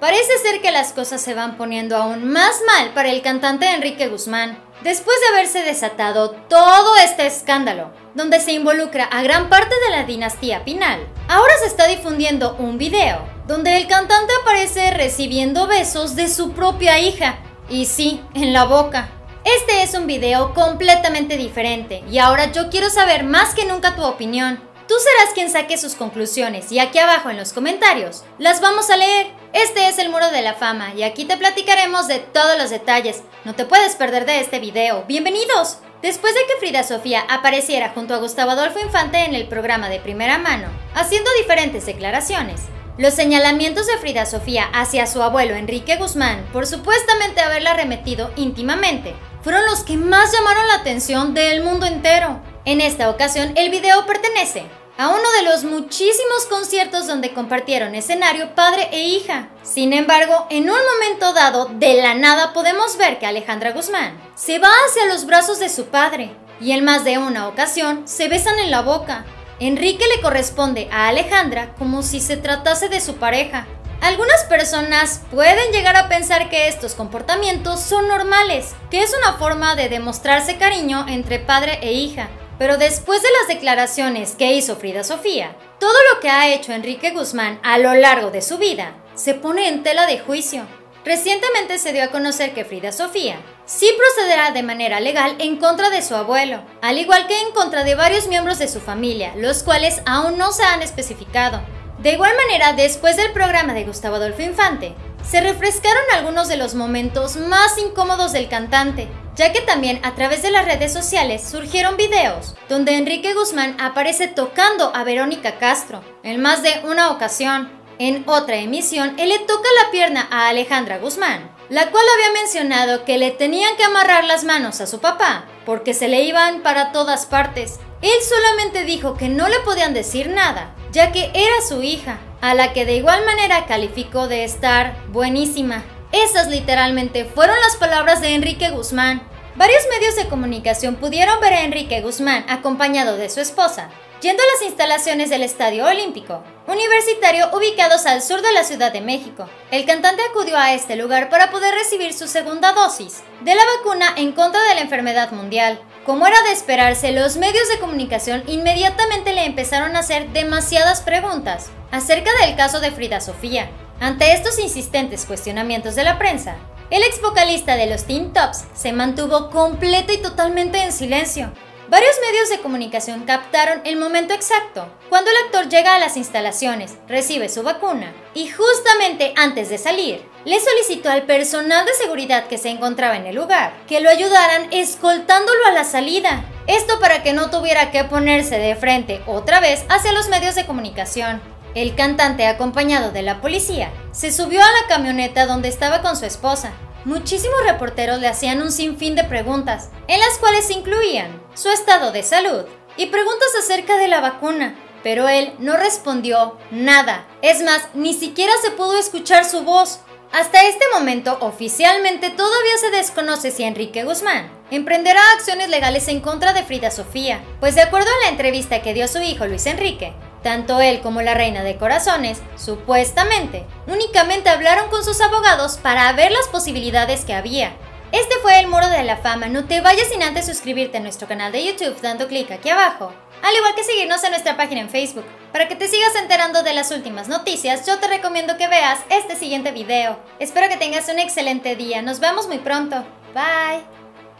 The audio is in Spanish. parece ser que las cosas se van poniendo aún más mal para el cantante Enrique Guzmán, después de haberse desatado todo este escándalo, donde se involucra a gran parte de la dinastía Pinal. Ahora se está difundiendo un video, donde el cantante aparece recibiendo besos de su propia hija, y sí, en la boca. Este es un video completamente diferente, y ahora yo quiero saber más que nunca tu opinión. Tú serás quien saque sus conclusiones y aquí abajo en los comentarios las vamos a leer. Este es el Muro de la Fama y aquí te platicaremos de todos los detalles. No te puedes perder de este video. ¡Bienvenidos! Después de que Frida Sofía apareciera junto a Gustavo Adolfo Infante en el programa de Primera Mano, haciendo diferentes declaraciones, los señalamientos de Frida Sofía hacia su abuelo Enrique Guzmán por supuestamente haberla arremetido íntimamente, fueron los que más llamaron la atención del mundo entero. En esta ocasión, el video pertenece a uno de los muchísimos conciertos donde compartieron escenario padre e hija. Sin embargo, en un momento dado, de la nada podemos ver que Alejandra Guzmán se va hacia los brazos de su padre y en más de una ocasión se besan en la boca. Enrique le corresponde a Alejandra como si se tratase de su pareja. Algunas personas pueden llegar a pensar que estos comportamientos son normales, que es una forma de demostrarse cariño entre padre e hija. Pero después de las declaraciones que hizo Frida Sofía, todo lo que ha hecho Enrique Guzmán a lo largo de su vida se pone en tela de juicio. Recientemente se dio a conocer que Frida Sofía sí procederá de manera legal en contra de su abuelo, al igual que en contra de varios miembros de su familia, los cuales aún no se han especificado. De igual manera, después del programa de Gustavo Adolfo Infante, se refrescaron algunos de los momentos más incómodos del cantante, ya que también a través de las redes sociales surgieron videos donde Enrique Guzmán aparece tocando a Verónica Castro en más de una ocasión. En otra emisión, él le toca la pierna a Alejandra Guzmán, la cual había mencionado que le tenían que amarrar las manos a su papá porque se le iban para todas partes. Él solamente dijo que no le podían decir nada, ya que era su hija, a la que de igual manera calificó de estar buenísima. Esas literalmente fueron las palabras de Enrique Guzmán. Varios medios de comunicación pudieron ver a Enrique Guzmán acompañado de su esposa, yendo a las instalaciones del Estadio Olímpico Universitario ubicados al sur de la Ciudad de México. El cantante acudió a este lugar para poder recibir su segunda dosis de la vacuna en contra de la enfermedad mundial. Como era de esperarse, los medios de comunicación inmediatamente le empezaron a hacer demasiadas preguntas acerca del caso de Frida Sofía. Ante estos insistentes cuestionamientos de la prensa, el ex vocalista de los Teen Tops se mantuvo completa y totalmente en silencio. Varios medios de comunicación captaron el momento exacto cuando el actor llega a las instalaciones, recibe su vacuna y justamente antes de salir, le solicitó al personal de seguridad que se encontraba en el lugar que lo ayudaran escoltándolo a la salida. Esto para que no tuviera que ponerse de frente otra vez hacia los medios de comunicación. El cantante, acompañado de la policía, se subió a la camioneta donde estaba con su esposa. Muchísimos reporteros le hacían un sinfín de preguntas, en las cuales incluían su estado de salud y preguntas acerca de la vacuna, pero él no respondió nada. Es más, ni siquiera se pudo escuchar su voz. Hasta este momento, oficialmente, todavía se desconoce si Enrique Guzmán emprenderá acciones legales en contra de Frida Sofía, pues de acuerdo a la entrevista que dio su hijo Luis Enrique, tanto él como la Reina de Corazones, supuestamente, únicamente hablaron con sus abogados para ver las posibilidades que había. Este fue el Muro de la Fama. No te vayas sin antes suscribirte a nuestro canal de YouTube dando clic aquí abajo, al igual que seguirnos en nuestra página en Facebook. Para que te sigas enterando de las últimas noticias, yo te recomiendo que veas este siguiente video. Espero que tengas un excelente día. Nos vemos muy pronto. Bye.